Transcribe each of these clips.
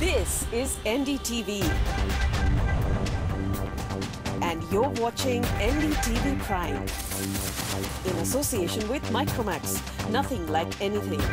This is NDTV and you're watching NDTV Prime in association with Micromax. Nothing like anything.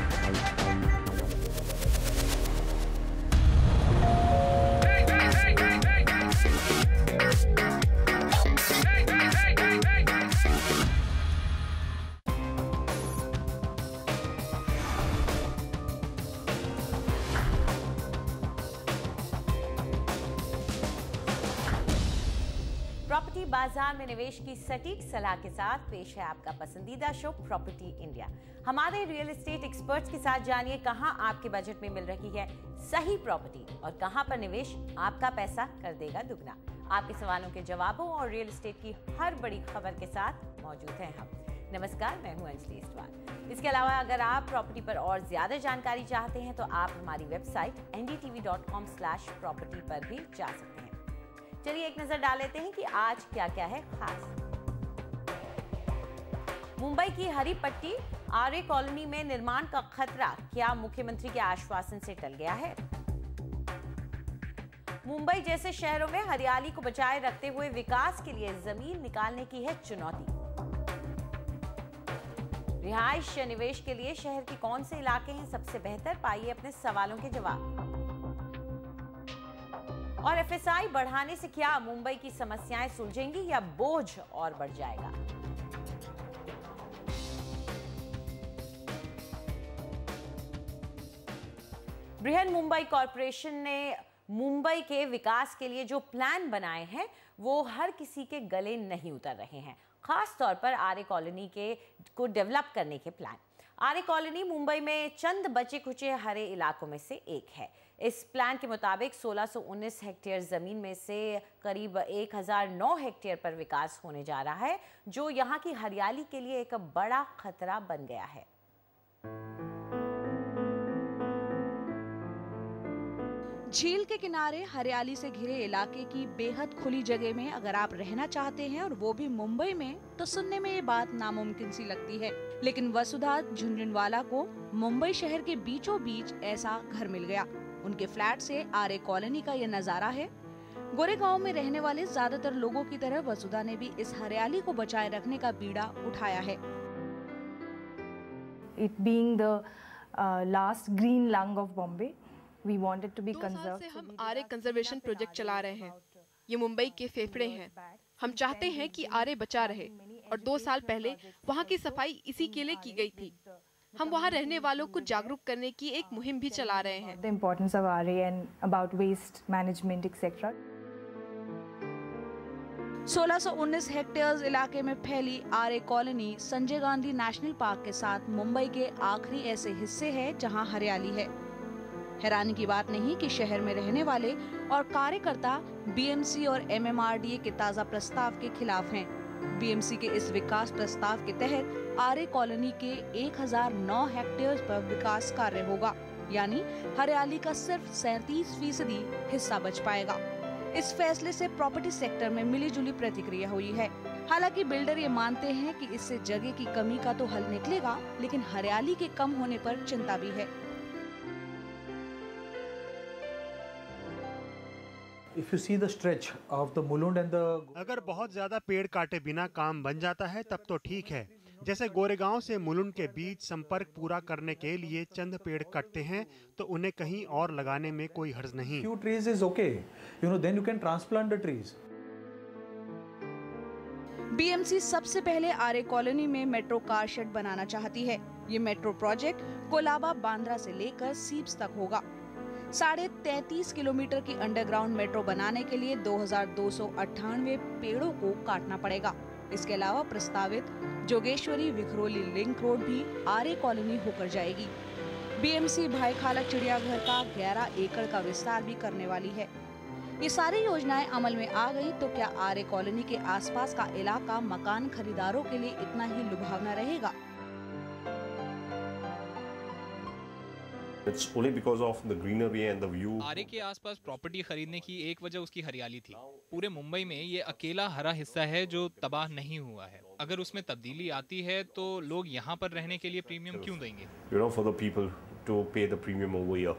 Property बाजार में निवेश की सटीक सलाह के साथ पेश है आपका पसंदीदा शो प्रॉपर्टी इंडिया। हमारे रियल एस्टेट एक्सपर्ट्स के साथ जानिए कहां आपके बजट में मिल रही है सही प्रॉपर्टी और कहां पर निवेश आपका पैसा कर देगा दुगना। आपके सवालों के जवाबों और रियल एस्टेट की हर बड़ी खबर के साथ मौजूद हैं हम। नमस्कार, मैं हूं अंजलि इस्वाल। इसके अलावा अगर आप प्रॉपर्टी पर और ज्यादा जानकारी चाहते हैं तो आप हमारी वेबसाइट ndtv.com/property पर भी जा सकते हैं। चलिए एक नजर डाल लेते हैं कि आज क्या क्या है खास। मुंबई की हरी पट्टी आरे कॉलोनी में निर्माण का खतरा, क्या मुख्यमंत्री के आश्वासन से टल गया है? मुंबई जैसे शहरों में हरियाली को बचाए रखते हुए विकास के लिए जमीन निकालने की है चुनौती। रिहायश निवेश के लिए शहर के कौन से इलाके हैं सबसे बेहतर, पाइए अपने सवालों के जवाब। और एफएसआई बढ़ाने से क्या मुंबई की समस्याएं सुलझेंगी या बोझ और बढ़ जाएगा? बृहन मुंबई कॉरपोरेशन ने मुंबई के विकास के लिए जो प्लान बनाए हैं वो हर किसी के गले नहीं उतर रहे हैं, खास तौर पर आरे कॉलोनी को डेवलप करने के प्लान। आरे कॉलोनी मुंबई में चंद बचे खुचे हरे इलाकों में से एक है। इस प्लान के मुताबिक 1619 हेक्टेयर ज़मीन में से करीब 1009 हेक्टेयर पर विकास होने जा रहा है, जो यहाँ की हरियाली के लिए एक बड़ा खतरा बन गया है। झील के किनारे हरियाली से घिरे इलाके की बेहद खुली जगह में अगर आप रहना चाहते हैं, और वो भी मुंबई में, तो सुनने में ये बात नामुमकिन सी लगती है, लेकिन वसुधा झुंझुनवाला को मुंबई शहर के बीचों बीच ऐसा घर मिल गया। उनके फ्लैट से आरे कॉलोनी का ये नजारा है। गोरेगांव में रहने वाले ज्यादातर लोगों की तरह वसुधा ने भी इस हरियाली को बचाए रखने का बीड़ा उठाया है। It being the last green lung of Bombay, we wanted to be conserved. से हम आरे कंजर्वेशन प्रोजेक्ट चला रहे हैं। ये मुंबई के फेफड़े हैं। हम चाहते हैं कि आरे बचा रहे, और 2 साल पहले वहाँ की सफाई इसी के लिए की गई थी। हम वहाँ रहने वालों को जागरूक करने की एक मुहिम भी चला रहे हैं। The importance of Aarey and about waste management etcetera. 1619 hectare इलाके में फैली Aarey colony Sanjay Gandhi national park के साथ मुंबई के आखिरी ऐसे हिस्से है जहाँ हरियाली है। हैरानी की बात नहीं कि शहर में रहने वाले और कार्यकर्ता बीएमसी और एमएमआरडीए के ताज़ा प्रस्ताव के खिलाफ हैं। बीएमसी के इस विकास प्रस्ताव के तहत आरे कॉलोनी के 1009 हेक्टेयर पर विकास कार्य होगा, यानी हरियाली का सिर्फ 37% हिस्सा बच पाएगा। इस फैसले से प्रॉपर्टी सेक्टर में मिलीजुली प्रतिक्रिया हुई है। हालांकि बिल्डर ये मानते हैं कि इससे जगह की कमी का तो हल निकलेगा, लेकिन हरियाली के कम होने पर चिंता भी है। If you see the stretch of the Mulund and the... अगर बहुत ज्यादा पेड़ काटे बिना काम बन जाता है तब तो ठीक है। जैसे गोरेगांव से मुलुंड के बीच संपर्क पूरा करने के लिए चंद पेड़ कटते हैं तो उन्हें कहीं और लगाने में कोई हर्ज नहीं। Few trees is okay, you know, then you can transplant the trees. BMC सबसे पहले आरे कॉलोनी में मेट्रो कार शेड बनाना चाहती है। ये मेट्रो प्रोजेक्ट कोलाबा बांद्रा से लेकर सीप्स तक होगा। 33.5 किलोमीटर की अंडरग्राउंड मेट्रो बनाने के लिए 2298 पेड़ों को काटना पड़ेगा। इसके अलावा प्रस्तावित जोगेश्वरी विखरोली लिंक रोड भी आरे कॉलोनी होकर जाएगी। बीएमसी भाईखाला चिड़ियाघर का 11 एकड़ का विस्तार भी करने वाली है। ये सारी योजनाएं अमल में आ गई तो क्या आरे कॉलोनी के आसपास का इलाका मकान खरीदारों के लिए इतना ही लुभावना रहेगा? It's only because of the greenery and the view. आरे के आसपास प्रॉपर्टी खरीदने की एक वजह उसकी हरियाली थी। पूरे मुंबई में ये अकेला हरा हिस्सा है जो तबाह नहीं हुआ है। अगर उसमें तब्दीली आती है तो लोग यहाँ पर रहने के लिए प्रीमियम क्यों देंगे? You know, for the people to pay the premium over here.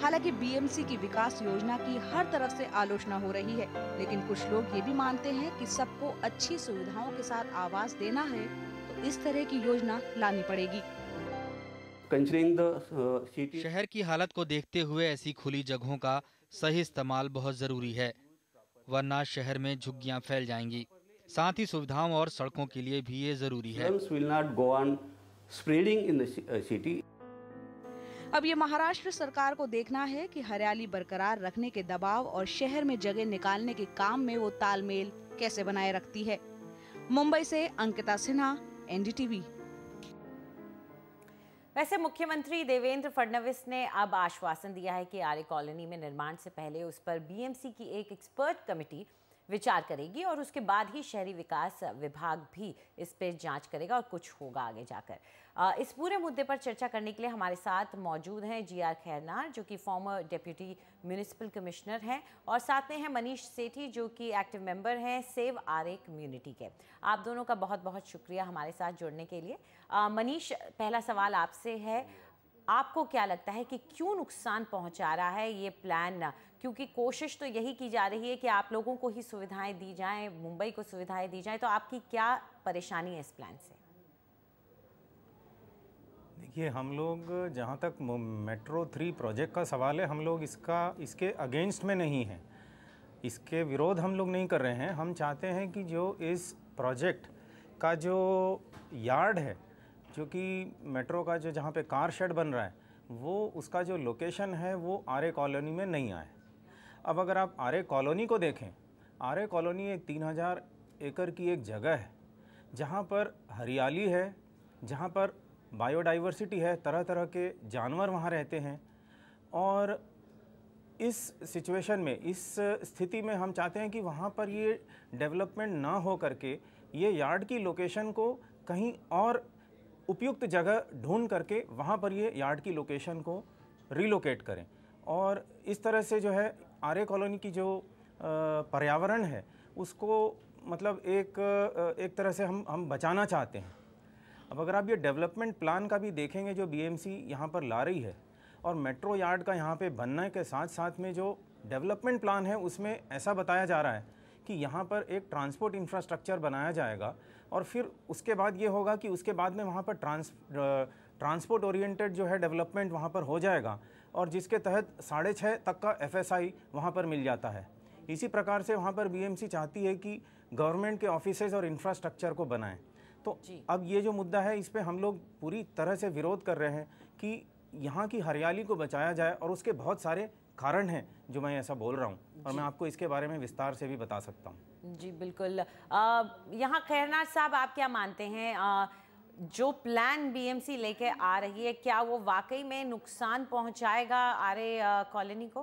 हालांकि बीएमसी की विकास योजना की हर तरफ से आलोचना हो रही है, लेकिन कुछ लोग ये भी मानते हैं कि सबको अच्छी सुविधाओं के साथ आवास देना है तो इस तरह की योजना लानी पड़ेगी। शहर की हालत को देखते हुए ऐसी खुली जगहों का सही इस्तेमाल बहुत जरूरी है, वरना शहर में झुग्गियां फैल जाएंगी। साथ ही सुविधाओं और सड़कों के लिए भी ये जरूरी है। अब ये महाराष्ट्र सरकार को देखना है कि हरियाली बरकरार रखने के दबाव और शहर में जगह निकालने के काम में वो तालमेल कैसे बनाए रखती है। मुंबई से अंकिता सिन्हा, एनडीटीवी। वैसे मुख्यमंत्री देवेंद्र फडणवीस ने अब आश्वासन दिया है कि आरे कॉलोनी में निर्माण से पहले उस पर बीएमसी की एक एक्सपर्ट कमेटी विचार करेगी और उसके बाद ही शहरी विकास विभाग भी इस पर जांच करेगा और कुछ होगा आगे जाकर। इस पूरे मुद्दे पर चर्चा करने के लिए हमारे साथ मौजूद हैं GR खैरनार, जो कि फॉर्मर डिप्यूटी म्यूनिसिपल कमिश्नर हैं, और साथ में हैं मनीष सेठी, जो कि एक्टिव मेंबर हैं सेव आरे कम्युनिटी के। आप दोनों का बहुत बहुत शुक्रिया हमारे साथ जुड़ने के लिए। मनीष, पहला सवाल आपसे है, आपको क्या लगता है कि क्यों नुकसान पहुंचा रहा है ये प्लान? क्योंकि कोशिश तो यही की जा रही है कि आप लोगों को ही सुविधाएं दी जाएं, मुंबई को सुविधाएं दी जाएं, तो आपकी क्या परेशानी है इस प्लान से? देखिए, हम लोग जहां तक मेट्रो 3 प्रोजेक्ट का सवाल है, हम लोग इसके अगेंस्ट में नहीं हैं, इसके विरोध हम लोग नहीं कर रहे हैं। हम चाहते हैं कि जो इस प्रोजेक्ट का जो यार्ड है, जो कि मेट्रो का जो जहाँ पे कार शेड बन रहा है, वो उसका जो लोकेशन है वो आरे कॉलोनी में नहीं आए। अब अगर आप आरे कॉलोनी को देखें, आरे कॉलोनी एक 3000 एकड़ की एक जगह है जहाँ पर हरियाली है, जहाँ पर बायोडाइवर्सिटी है, तरह तरह के जानवर वहाँ रहते हैं। और इस सिचुएशन में, इस स्थिति में हम चाहते हैं कि वहाँ पर ये डेवलपमेंट ना हो करके ये यार्ड की लोकेशन को कहीं और उपयुक्त जगह ढूंढ करके वहाँ पर ये यार्ड की लोकेशन को रिलोकेट करें। और इस तरह से जो है आरे कॉलोनी की जो पर्यावरण है उसको मतलब एक तरह से हम बचाना चाहते हैं। अब अगर आप ये डेवलपमेंट प्लान का भी देखेंगे जो बीएमसी यहाँ पर ला रही है और मेट्रो यार्ड का यहाँ पे बनने के साथ साथ में जो डेवलपमेंट प्लान है उसमें ऐसा बताया जा रहा है कि यहाँ पर एक ट्रांसपोर्ट इंफ्रास्ट्रक्चर बनाया जाएगा और फिर उसके बाद ये होगा कि उसके बाद में वहाँ पर ट्रांसपोर्ट ओरिएंटेड जो है डेवलपमेंट वहाँ पर हो जाएगा और जिसके तहत 6.5 तक का FSI वहाँ पर मिल जाता है। इसी प्रकार से वहाँ पर बीएमसी चाहती है कि गवर्नमेंट के ऑफिसेज और इंफ्रास्ट्रक्चर को बनाएं। तो अब ये जो मुद्दा है इस पर हम लोग पूरी तरह से विरोध कर रहे हैं कि यहाँ की हरियाली को बचाया जाए और उसके बहुत सारे कारण हैं जो मैं ऐसा बोल रहा हूँ और मैं आपको इसके बारे में विस्तार से भी बता सकता हूँ। जी बिल्कुल। यहाँ खैरनार साहब, आप क्या मानते हैं, जो प्लान बीएमसी लेके आ रही है क्या वो वाकई में नुकसान पहुँचाएगा आरे कॉलोनी को?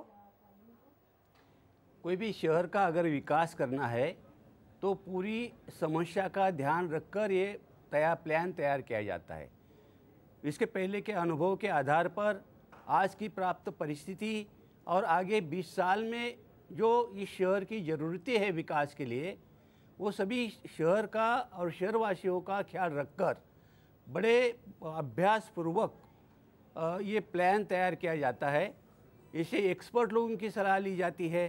कोई भी शहर का अगर विकास करना है तो पूरी समस्या का ध्यान रखकर ये प्लान तैयार किया जाता है। इसके पहले के अनुभव के आधार पर आज की प्राप्त परिस्थिति और आगे 20 साल में जो इस शहर की ज़रूरतें हैं विकास के लिए, वो सभी शहर का और शहरवासियों का ख्याल रखकर बड़े अभ्यासपूर्वक ये प्लान तैयार किया जाता है। इसे एक्सपर्ट लोगों की सलाह ली जाती है,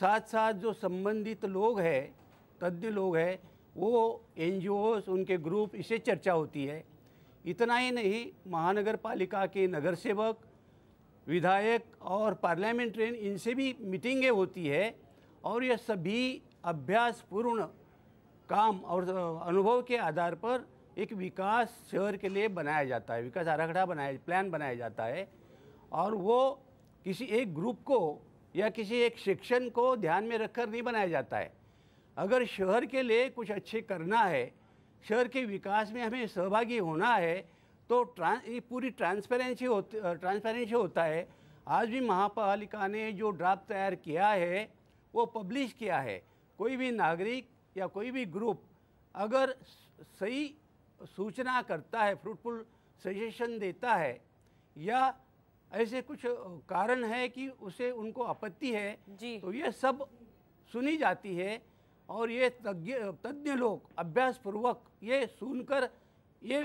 साथ साथ जो संबंधित लोग हैं, तज्ञ लोग हैं, वो NGOs, उनके ग्रुप, इसे चर्चा होती है। इतना ही नहीं, महानगर पालिका के नगर सेवक, विधायक और पार्लियामेंटेरियन, इनसे भी मीटिंगें होती है और यह सभी अभ्यासपूर्ण काम और अनुभव के आधार पर एक विकास शहर के लिए बनाया जाता है, विकास आरेखा प्लान बनाया जाता है। और वो किसी एक ग्रुप को या किसी एक सेक्शन को ध्यान में रखकर नहीं बनाया जाता है। अगर शहर के लिए कुछ अच्छे करना है, शहर के विकास में हमें सहभागी होना है, तो पूरी ट्रांसपेरेंसी होता है। आज भी महापालिका ने जो ड्राफ्ट तैयार किया है वो पब्लिश किया है। कोई भी नागरिक या कोई भी ग्रुप अगर सही सूचना करता है, फ्रूटफुल सजेशन देता है, या ऐसे कुछ कारण है कि उसे उनको आपत्ति है, तो ये सब सुनी जाती है और ये तज्ञ लोग अभ्यासपूर्वक ये सुनकर ये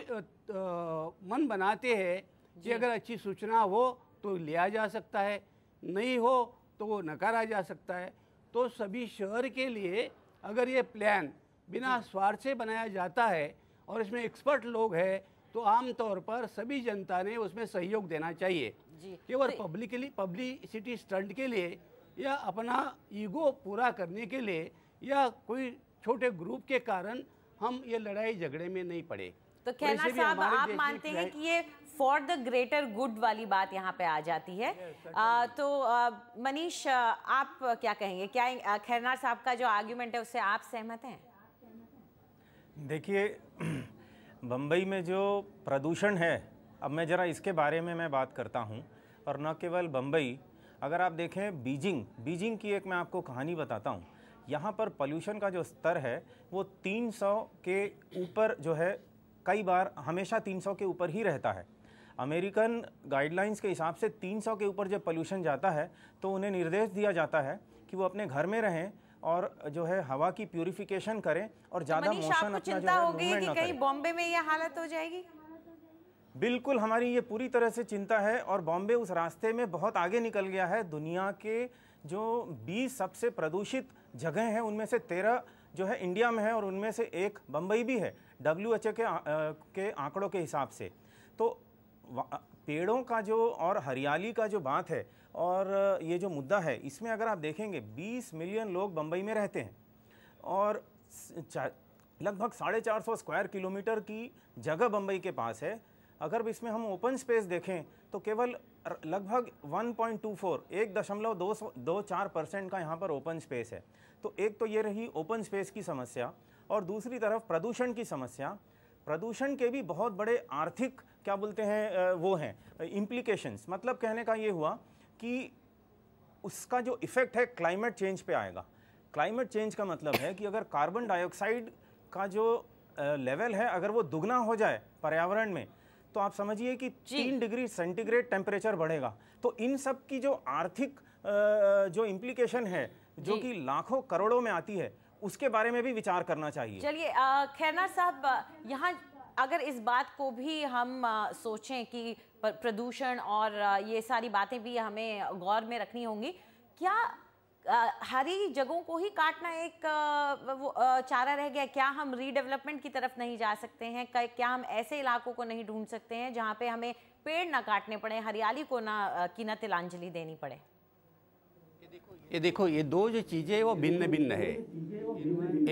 मन बनाते हैं कि अगर अच्छी सूचना हो तो लिया जा सकता है, नहीं हो तो वो नकारा जा सकता है। तो सभी शहर के लिए अगर ये प्लान बिना स्वार्थ से बनाया जाता है और इसमें एक्सपर्ट लोग हैं तो आम तौर पर सभी जनता ने उसमें सहयोग देना चाहिए। केवल पब्लिसिटी स्टंट के लिए या अपना ईगो पूरा करने के लिए या कोई छोटे ग्रुप के कारण हम ये लड़ाई झगड़े में नहीं पड़े। तो खैरनार साहब, आप मानते हैं कि ये फॉर द ग्रेटर गुड वाली बात यहाँ पे आ जाती है। तो मनीष, आप क्या कहेंगे, क्या खैरनार साहब का जो आर्ग्यूमेंट है उससे आप सहमत हैं? देखिए, बम्बई में जो प्रदूषण है, अब मैं ज़रा इसके बारे में मैं बात करता हूँ, और न केवल बम्बई, अगर आप देखें बीजिंग की एक मैं आपको कहानी बताता हूँ। यहाँ पर पॉल्यूशन का जो स्तर है वो 300 के ऊपर जो है, कई बार हमेशा 300 के ऊपर ही रहता है। अमेरिकन गाइडलाइंस के हिसाब से 300 के ऊपर जब पॉल्यूशन जाता है तो उन्हें निर्देश दिया जाता है कि वो अपने घर में रहें और जो है हवा की प्यूरिफिकेशन करें और ज़्यादा मोशन अपना जो है मूवमेंट न करें। बॉम्बे में यह हालत हो जाएगी? बिल्कुल, हमारी ये पूरी तरह से चिंता है और बॉम्बे उस रास्ते में बहुत आगे निकल गया है। दुनिया के जो 20 सबसे प्रदूषित जगह हैं उनमें से 13 जो है इंडिया में है और उनमें से एक बम्बई भी है, WHO के आंकड़ों के हिसाब से। तो पेड़ों का जो और हरियाली का जो बात है और ये जो मुद्दा है, इसमें अगर आप देखेंगे 20 मिलियन लोग बम्बई में रहते हैं और लगभग 450 स्क्वायर किलोमीटर की जगह बम्बई के पास है। अगर इसमें हम ओपन स्पेस देखें तो केवल लगभग 1.24% का यहाँ पर ओपन स्पेस है। तो एक तो ये रही ओपन स्पेस की समस्या और दूसरी तरफ प्रदूषण की समस्या। प्रदूषण के भी बहुत बड़े आर्थिक क्या बोलते हैं वो हैं इम्प्लीकेशंस। मतलब कहने का ये हुआ कि उसका जो इफ़ेक्ट है क्लाइमेट चेंज पे आएगा। क्लाइमेट चेंज का मतलब है कि अगर कार्बन डाइऑक्साइड का जो लेवल है अगर वो दुगना हो जाए पर्यावरण में तो आप समझिए कि 3 डिग्री सेंटीग्रेड टेम्परेचर बढ़ेगा। तो इन सब की जो आर्थिक जो इम्प्लीकेशन है जो कि लाखों करोड़ों में आती है उसके बारे में भी विचार करना चाहिए। चलिए खैरनार साहब, यहाँ अगर इस बात को भी हम सोचें कि प्रदूषण और ये सारी बातें भी हमें गौर में रखनी होंगी। क्या हरी जगहों को ही काटना एक चारा रह गया? क्या हम रीडेवलपमेंट की तरफ नहीं जा सकते हैं? क्या हम ऐसे इलाकों को नहीं ढूंढ सकते हैं जहाँ पे हमें पेड़ ना काटने पड़े, हरियाली को ना तिलांजलि देनी पड़े? ये देखो, ये दो जो चीज़ें वो भिन्न भिन्न है।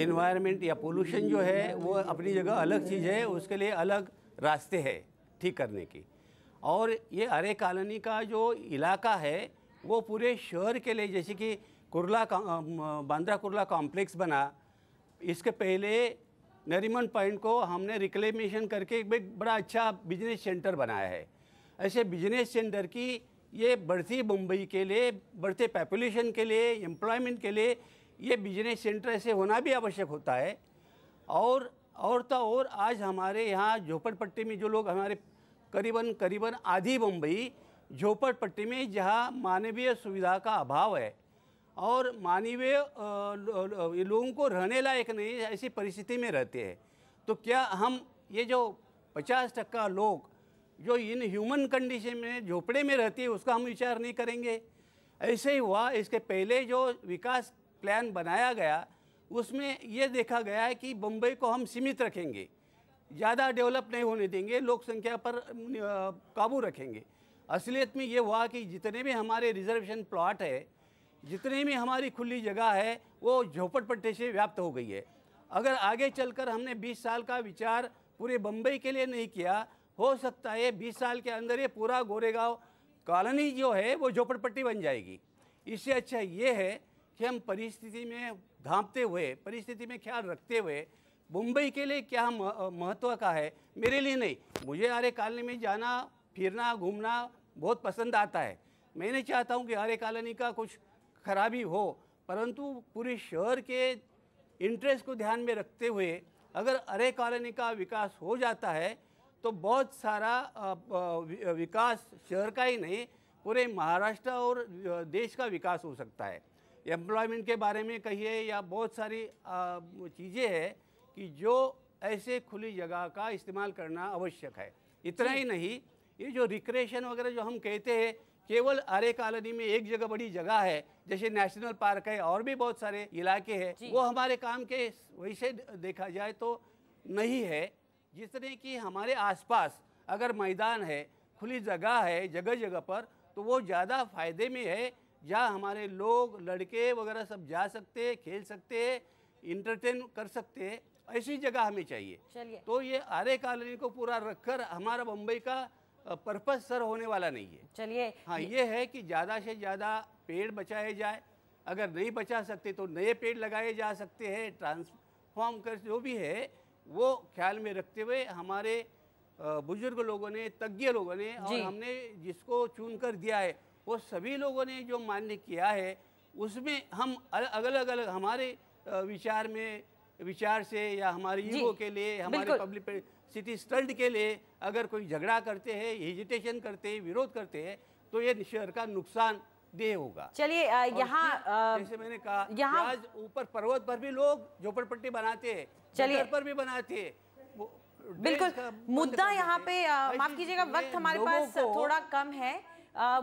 एनवायरनमेंट या पोल्यूशन जो है वो अपनी जगह अलग चीज़ है, उसके लिए अलग रास्ते हैं ठीक करने की। और ये अरे कॉलोनी का जो इलाका है वो पूरे शहर के लिए, जैसे कि बांद्रा कुर्ला कॉम्प्लेक्स बना, इसके पहले नरीमन पॉइंट को हमने रिक्लेमेशन करके एक बड़ा अच्छा बिजनेस सेंटर बनाया है। ऐसे बिजनेस सेंटर की ये बढ़ती मुंबई के लिए, बढ़ते पॉपुलेशन के लिए, एम्प्लॉयमेंट के लिए ये बिजनेस सेंटर ऐसे होना भी आवश्यक होता है। और आज हमारे यहाँ झोपड़पट्टी में जो लोग, हमारे करीबन आधी मुंबई झोपड़पट्टी में जहाँ मानवीय सुविधा का अभाव है और मानवीय लोगों को रहने लायक नहीं, ऐसी परिस्थिति में रहते हैं। तो क्या हम ये जो 50% लोग जो इन ह्यूमन कंडीशन में झोपड़े में रहती है उसका हम विचार नहीं करेंगे? ऐसे ही हुआ, इसके पहले जो विकास प्लान बनाया गया उसमें ये देखा गया है कि बम्बई को हम सीमित रखेंगे, ज़्यादा डेवलप नहीं होने देंगे, लोक संख्या पर काबू रखेंगे। असलियत में ये हुआ कि जितने भी हमारे रिजर्वेशन प्लॉट है, जितने भी हमारी खुली जगह है वो झोपड़पट्टी से व्याप्त हो गई है। अगर आगे चलकर हमने 20 साल का विचार पूरे बम्बई के लिए नहीं किया, हो सकता है 20 साल के अंदर ये पूरा गोरेगांव कॉलोनी जो है वो झोपड़पट्टी बन जाएगी। इससे अच्छा ये है कि हम परिस्थिति में धांपते हुए, परिस्थिति में ख्याल रखते हुए मुंबई के लिए क्या महत्व का है। मेरे लिए नहीं, मुझे आरे कॉलोनी में जाना, फिरना, घूमना बहुत पसंद आता है। मैं नहीं चाहता हूँ कि आरे कॉलोनी का कुछ खराबी हो, परंतु पूरे शहर के इंटरेस्ट को ध्यान में रखते हुए अगर आरे कॉलोनी का विकास हो जाता है तो बहुत सारा विकास शहर का ही नहीं पूरे महाराष्ट्र और देश का विकास हो सकता है। एम्प्लॉयमेंट के बारे में कहिए या बहुत सारी चीज़ें हैं कि जो ऐसे खुली जगह का इस्तेमाल करना आवश्यक है। इतना ही नहीं, ये जो रिक्रेशन वगैरह जो हम कहते हैं केवल अरे कॉलोनी में एक जगह बड़ी जगह है, जैसे नेशनल पार्क है और भी बहुत सारे इलाके हैं, वो हमारे काम के वैसे देखा जाए तो नहीं है। जिस तरह कि हमारे आसपास अगर मैदान है, खुली जगह है जगह जगह पर, तो वो ज़्यादा फायदे में है, जहाँ हमारे लोग लड़के वगैरह सब जा सकते, खेल सकते, इंटरटेन कर सकते, ऐसी जगह हमें चाहिए। तो ये आरे कॉलोनी को पूरा रखकर हमारा बम्बई का पर्पज सर होने वाला नहीं है। चलिए हाँ, ये है कि ज़्यादा से ज़्यादा पेड़ बचाए जाए, अगर नहीं बचा सकते तो नए पेड़ लगाए जा सकते हैं, ट्रांसफॉर्म कर जो भी है वो ख्याल में रखते हुए हमारे बुजुर्ग लोगों ने, तज्ञ लोगों ने और हमने जिसको चुन कर दिया है वो सभी लोगों ने जो मान्य किया है, उसमें हम अलग अलग हमारे विचार में विचार से या हमारे युवाओं के लिए, हमारे पब्लिक सिटी स्टल्ट के लिए अगर कोई झगड़ा करते हैं, हेजिटेशन करते हैं, विरोध करते हैं, तो ये शहर का नुकसान देह होगा। चलिए यहाँ जैसे मैंने कहा, यहाँ आज ऊपर पर्वत पर भी लोग झोपड़पट्टी बनाते हैं, चलिए पर भी बनाते हैं। बिल्कुल मुद्दा यहाँ पे, माफ कीजिएगा वक्त हमारे पास थोड़ा कम है,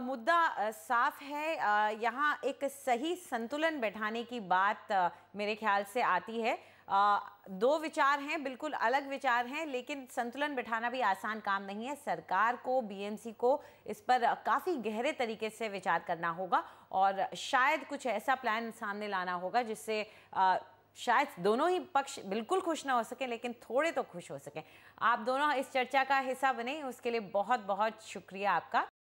मुद्दा साफ है। यहाँ एक सही संतुलन बैठाने की बात मेरे ख्याल से आती है। दो विचार हैं, बिल्कुल अलग विचार हैं, लेकिन संतुलन बिठाना भी आसान काम नहीं है। सरकार को, बीएमसी को इस पर काफ़ी गहरे तरीके से विचार करना होगा और शायद कुछ ऐसा प्लान सामने लाना होगा जिससे शायद दोनों ही पक्ष बिल्कुल खुश ना हो सके, लेकिन थोड़े तो खुश हो सकें। आप दोनों इस चर्चा का हिस्सा बने, उसके लिए बहुत बहुत शुक्रिया आपका।